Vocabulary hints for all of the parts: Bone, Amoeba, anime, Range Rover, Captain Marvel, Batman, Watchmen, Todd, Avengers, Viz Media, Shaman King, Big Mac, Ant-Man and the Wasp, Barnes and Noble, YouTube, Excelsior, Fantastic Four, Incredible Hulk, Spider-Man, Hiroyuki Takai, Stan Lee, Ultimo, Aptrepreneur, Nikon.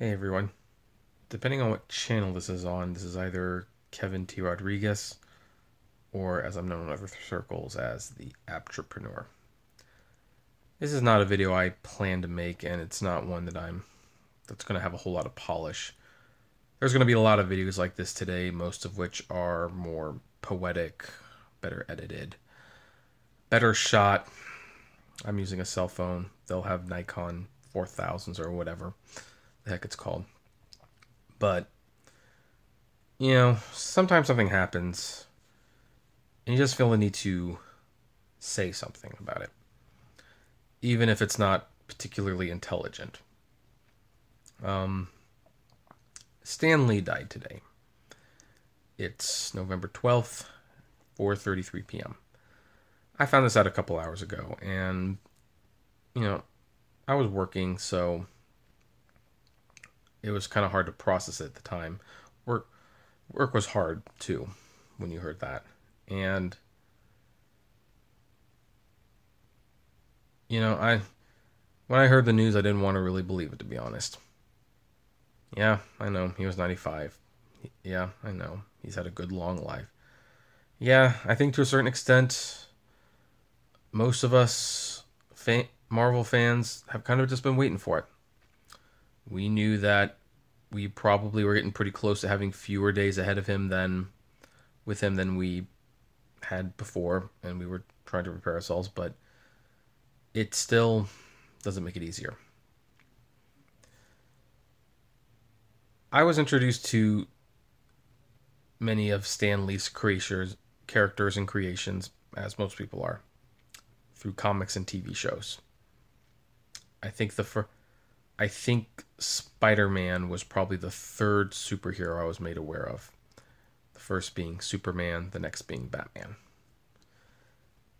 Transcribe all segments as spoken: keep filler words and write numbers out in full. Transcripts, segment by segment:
Hey everyone, depending on what channel this is on, this is either Kevin T. Rodriguez, or as I'm known in other circles as the Aptrepreneur. This is not a video I plan to make, and it's not one that I'm, that's going to have a whole lot of polish. There's going to be a lot of videos like this today, most of which are more poetic, better edited, better shot. I'm using a cell phone. They'll have Nikon four thousands or whatever the heck it's called. But, you know, sometimes something happens and you just feel the need to say something about it, even if it's not particularly intelligent. Um, Stan Lee died today. It's November twelfth, four thirty-three p m I found this out a couple hours ago, and, you know, I was working, so it was kind of hard to process it at the time. Work, work was hard, too, when you heard that. And, you know, I when I heard the news, I didn't want to really believe it, to be honest. Yeah, I know, he was ninety-five. Yeah, I know, he's had a good long life. Yeah, I think to a certain extent, most of us fan Marvel fans have kind of just been waiting for it. We knew that we probably were getting pretty close to having fewer days ahead of him than with him than we had before, and we were trying to prepare ourselves, but it still doesn't make it easier. I was introduced to many of Stan Lee's creatures, characters and creations, as most people are, through comics and T V shows. I think the fir- I think Spider-Man was probably the third superhero I was made aware of. The first being Superman, the next being Batman.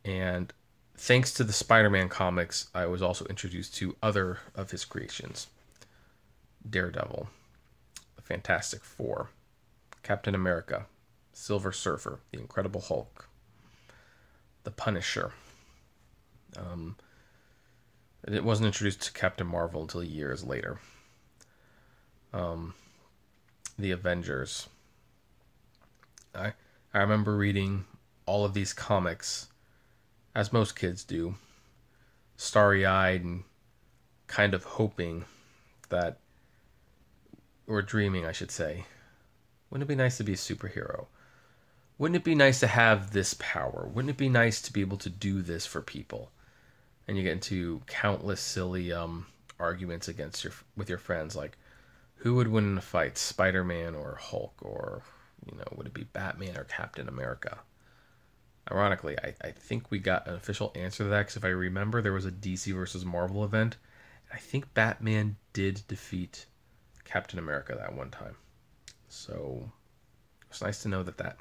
And thanks to the Spider-Man comics, I was also introduced to other of his creations. Daredevil, the Fantastic Four, Captain America, Silver Surfer, the Incredible Hulk, the Punisher. Um, it wasn't introduced to Captain Marvel until years later. Um, the Avengers. I I remember reading all of these comics, as most kids do, starry eyed and kind of hoping that, or dreaming, I should say, wouldn't it be nice to be a superhero? Wouldn't it be nice to have this power? Wouldn't it be nice to be able to do this for people? And you get into countless silly um, arguments against your with your friends, like who would win in a fight, Spider-Man or Hulk, or you know, would it be Batman or Captain America? Ironically, I, I think we got an official answer to that, because if I remember, there was a D C versus. Marvel event, and I think Batman did defeat Captain America that one time. So it's nice to know that that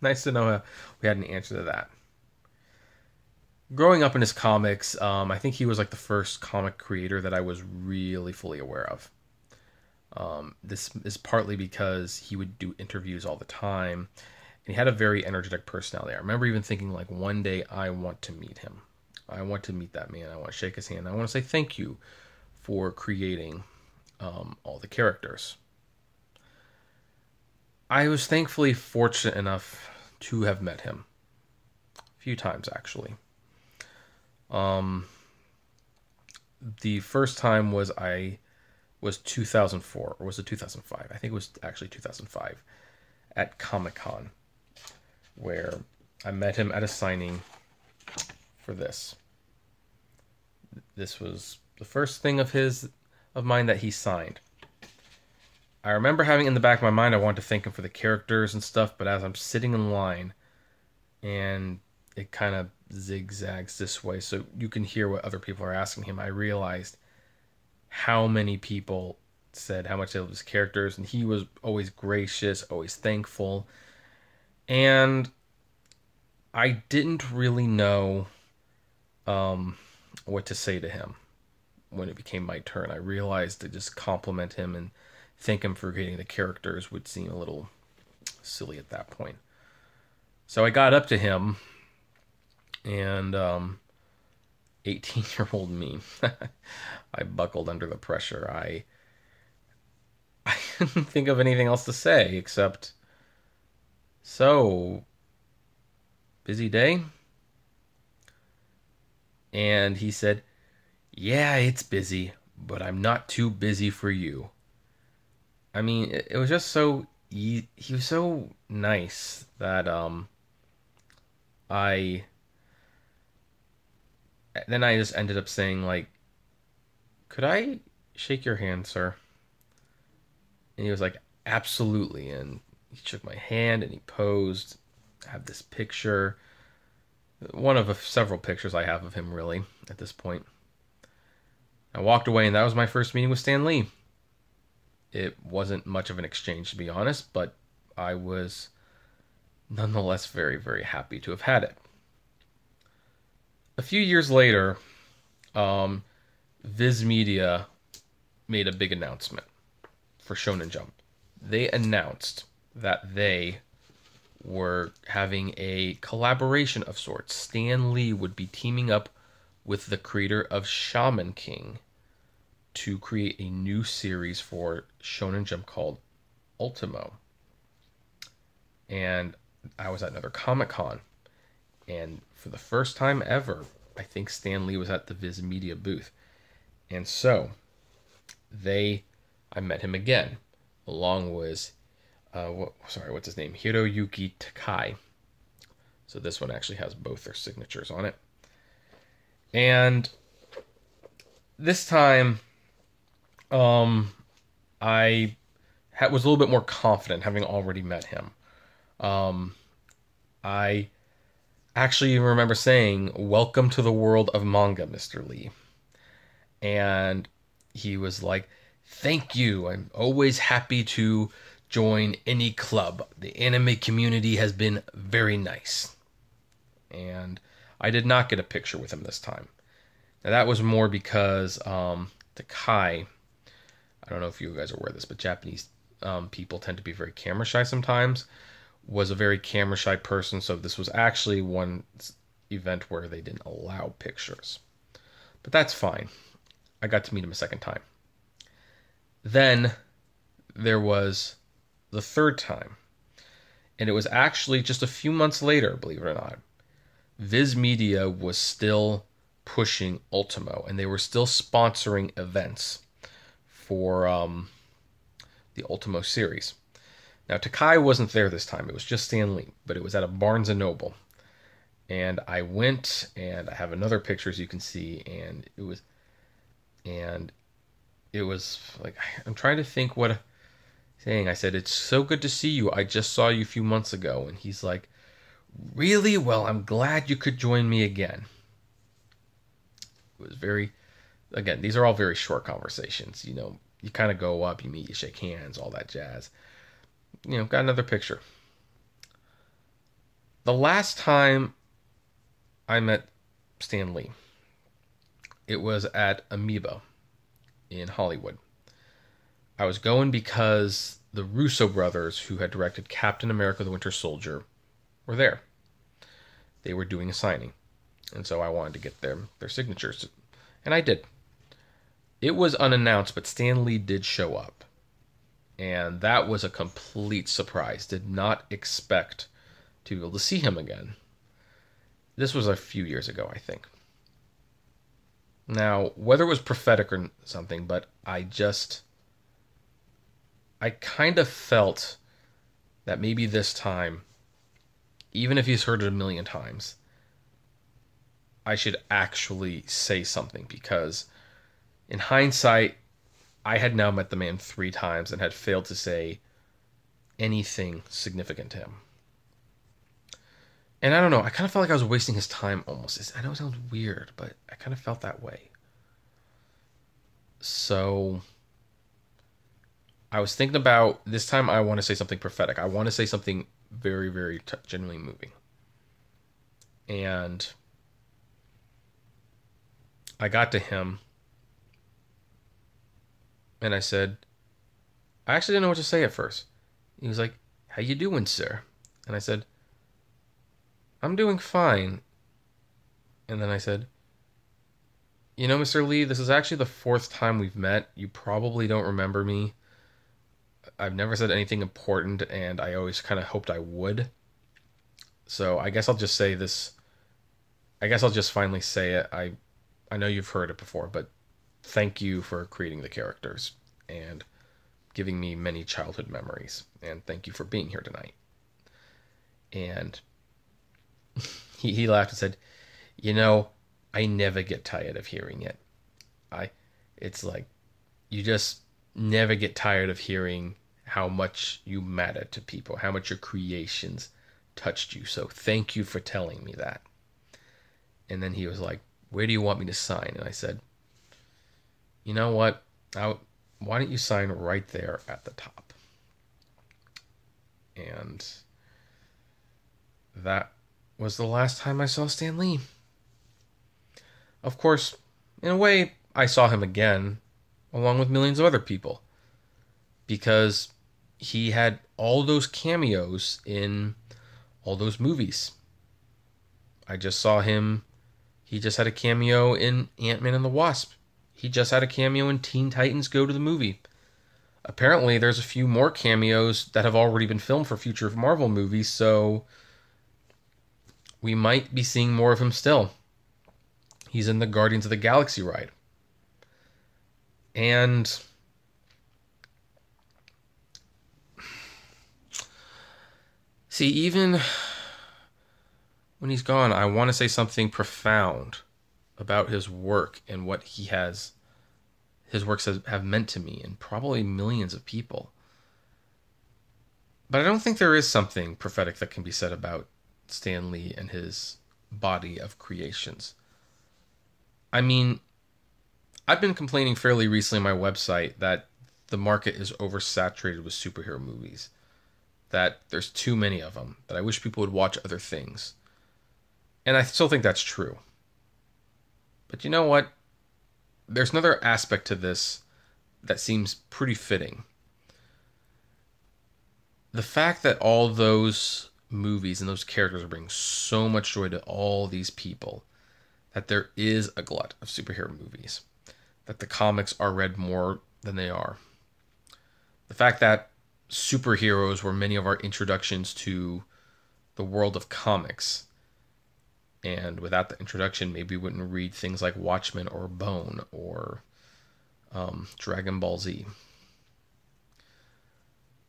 nice to know uh, we had an answer to that. Growing up in his comics, um, I think he was like the first comic creator that I was really fully aware of. Um, this is partly because he would do interviews all the time, and he had a very energetic personality. I remember even thinking, like, one day I want to meet him. I want to meet that man. I want to shake his hand. I want to say thank you for creating um, all the characters. I was thankfully fortunate enough to have met him. A few times, actually. Um, the first time was I was two thousand four, or was it two thousand five? I think it was actually two thousand five at Comic-Con, where I met him at a signing for this. This was the first thing of his, of mine that he signed. I remember having in the back of my mind, I wanted to thank him for the characters and stuff, but as I'm sitting in line and it kind of zigzags this way so you can hear what other people are asking him, I realized how many people said how much they loved his characters, and he was always gracious, always thankful, and I didn't really know um, what to say to him when it became my turn. I realized to just compliment him and thank him for creating the characters would seem a little silly at that point. So I got up to him, and um, eighteen-year-old me, I buckled under the pressure. I couldn't think of anything else to say except, so, busy day? And he said, yeah, it's busy, but I'm not too busy for you. I mean, it, it was just so, he, he was so nice that, um, I, then I just ended up saying, like, could I shake your hand, sir? And he was like, absolutely. And he shook my hand and he posed. I have this picture. One of several pictures I have of him, really, at this point. I walked away, and that was my first meeting with Stan Lee. It wasn't much of an exchange, to be honest, but I was nonetheless very, very happy to have had it. A few years later, um, Viz Media made a big announcement for Shonen Jump. They announced that they were having a collaboration of sorts. Stan Lee would be teaming up with the creator of Shaman King to create a new series for Shonen Jump called Ultimo. And I was at another Comic-Con, and for the first time ever, I think Stan Lee was at the Viz Media booth. And so, they, I met him again, along with, uh, what, sorry, what's his name? Hiroyuki Takai. So this one actually has both their signatures on it. And this time, um, I ha was a little bit more confident, having already met him. Um, I actually remember saying, "Welcome to the world of manga, Mister Lee." And he was like, "Thank you. I'm always happy to join any club. The anime community has been very nice." And I did not get a picture with him this time. Now, that was more because um, Takai, I don't know if you guys are aware of this, but Japanese um, people tend to be very camera shy sometimes, was a very camera shy person, so this was actually one event where they didn't allow pictures. But that's fine. I got to meet him a second time. Then there was the third time, and it was actually just a few months later, believe it or not. Viz Media was still pushing Ultimo, and they were still sponsoring events for um, the Ultimo series. Now, Takai wasn't there this time. It was just Stan Lee, but it was at a Barnes and Noble. And I went, and I have another picture, as you can see, and it was, and it was like, I'm trying to think what I'm saying. I said, "It's so good to see you. I just saw you a few months ago." And he's like, "Really? Well, I'm glad you could join me again." It was very, again, these are all very short conversations. You know, you kind of go up, you meet, you shake hands, all that jazz. You know, got another picture. The last time I met Stan Lee, it was at Amoeba in Hollywood. I was going because the Russo brothers, who had directed Captain America the Winter Soldier, were there. They were doing a signing, and so I wanted to get their, their signatures, and I did. It was unannounced, but Stan Lee did show up, and that was a complete surprise. Did not expect to be able to see him again. This was a few years ago, I think. Now, whether it was prophetic or something, but I just, I kind of felt that maybe this time, even if he's heard it a million times, I should actually say something, because in hindsight, I had now met the man three times and had failed to say anything significant to him. And I don't know, I kind of felt like I was wasting his time almost. I know it sounds weird, but I kind of felt that way. So I was thinking about, this time I want to say something prophetic. I want to say something very, very t genuinely moving. And I got to him, and I said, I actually didn't know what to say at first. He was like, "How you doing, sir?" And I said, "I'm doing fine." And then I said, "You know, Mister Lee, this is actually the fourth time we've met. You probably don't remember me. I've never said anything important, and I always kind of hoped I would. So I guess I'll just say this. I guess I'll just finally say it. I, I know you've heard it before, but thank you for creating the characters and giving me many childhood memories. And thank you for being here tonight. And he, he laughed and said, you know, I never get tired of hearing it. I, it's like, you just never get tired of hearing how much you matter to people, how much your creations touched you. So thank you for telling me that. And then he was like, where do you want me to sign? And I said, you know what? I, why don't you sign right there at the top? And that was the last time I saw Stan Lee. Of course, in a way, I saw him again, along with millions of other people, because he had all those cameos in all those movies. I just saw him. He just had a cameo in Ant-Man and the Wasp. He just had a cameo in Teen Titans Go to the Movie. Apparently, there's a few more cameos that have already been filmed for future Marvel movies, so we might be seeing more of him still. He's in the Guardians of the Galaxy ride. And see, even when he's gone, I want to say something profound about his work and what he has, his works have meant to me and probably millions of people. But I don't think there is something prophetic that can be said about Stan Lee and his body of creations. I mean, I've been complaining fairly recently on my website that the market is oversaturated with superhero movies, that there's too many of them, that I wish people would watch other things. And I still think that's true. But you know what? There's another aspect to this that seems pretty fitting. The fact that all those movies and those characters are bringing so much joy to all these people, that there is a glut of superhero movies, that the comics are read more than they are. The fact that superheroes were many of our introductions to the world of comics, and without the introduction, maybe we wouldn't read things like Watchmen or Bone or um, Dragon Ball Z.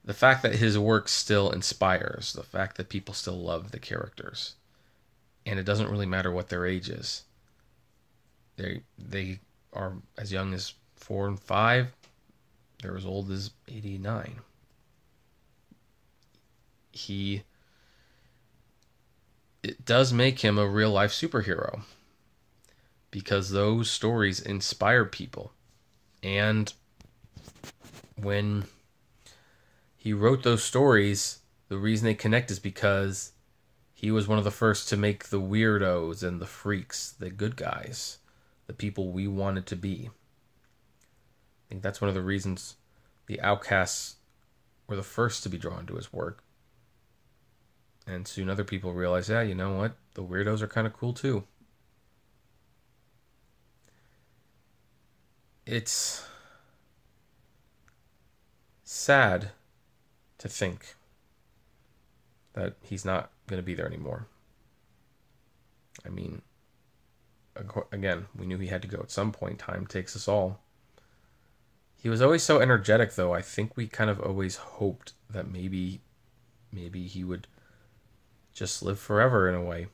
The fact that his work still inspires, the fact that people still love the characters, and it doesn't really matter what their age is. They, they are as young as four and five. They're as old as eighty-nine. He... It does make him a real-life superhero, because those stories inspire people. And when he wrote those stories, the reason they connect is because he was one of the first to make the weirdos and the freaks the good guys, the people we wanted to be. I think that's one of the reasons the outcasts were the first to be drawn to his work. And soon other people realized, yeah, you know what? The weirdos are kind of cool too. It's sad to think that he's not going to be there anymore. I mean, again, we knew he had to go at some point. Time takes us all. He was always so energetic, though. I think we kind of always hoped that maybe, maybe he would just live forever in a way.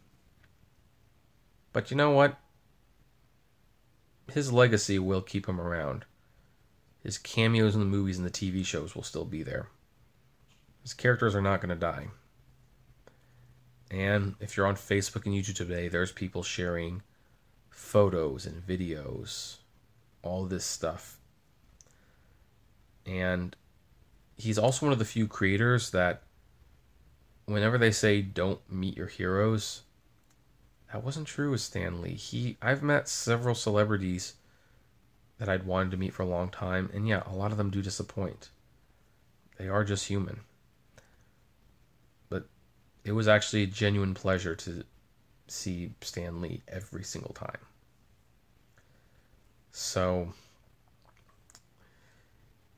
But you know what? His legacy will keep him around. His cameos in the movies and the T V shows will still be there. His characters are not going to die. And if you're on Facebook and YouTube today, there's people sharing photos and videos, all this stuff. And he's also one of the few creators that whenever they say don't meet your heroes, that wasn't true with Stan Lee. He, I've met several celebrities that I'd wanted to meet for a long time, and yeah, a lot of them do disappoint. They are just human. But it was actually a genuine pleasure to see Stan Lee every single time. So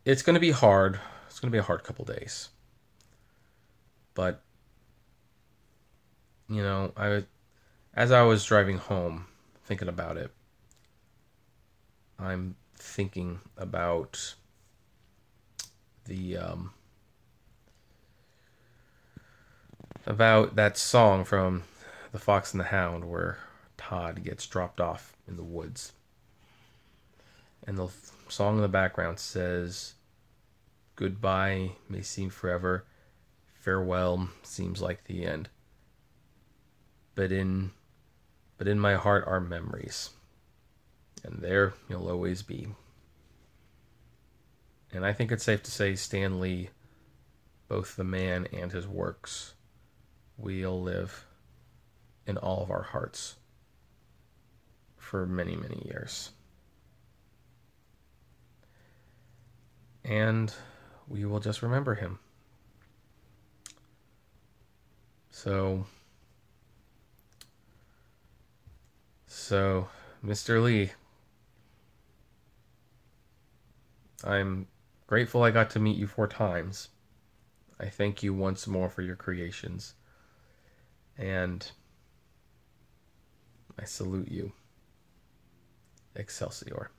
it's going to be hard It's going to be a hard couple days. But, you know, I, as I was driving home, thinking about it, I'm thinking about the, um, about that song from The Fox and the Hound where Todd gets dropped off in the woods. And the song in the background says, "Goodbye may seem forever, farewell seems like the end. But in, but in my heart are memories, and there you'll always be." And I think it's safe to say Stan Lee, both the man and his works, will live in all of our hearts for many, many years. And we will just remember him. So, so Mister Lee, I'm grateful I got to meet you four times. I thank you once more for your creations. And I salute you. Excelsior.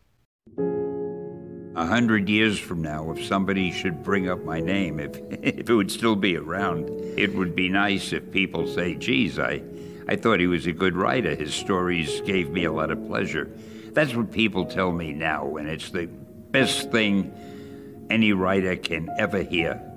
A hundred years from now, if somebody should bring up my name, if, if it would still be around, it would be nice if people say, geez, I, I thought he was a good writer. His stories gave me a lot of pleasure. That's what people tell me now, and it's the best thing any writer can ever hear.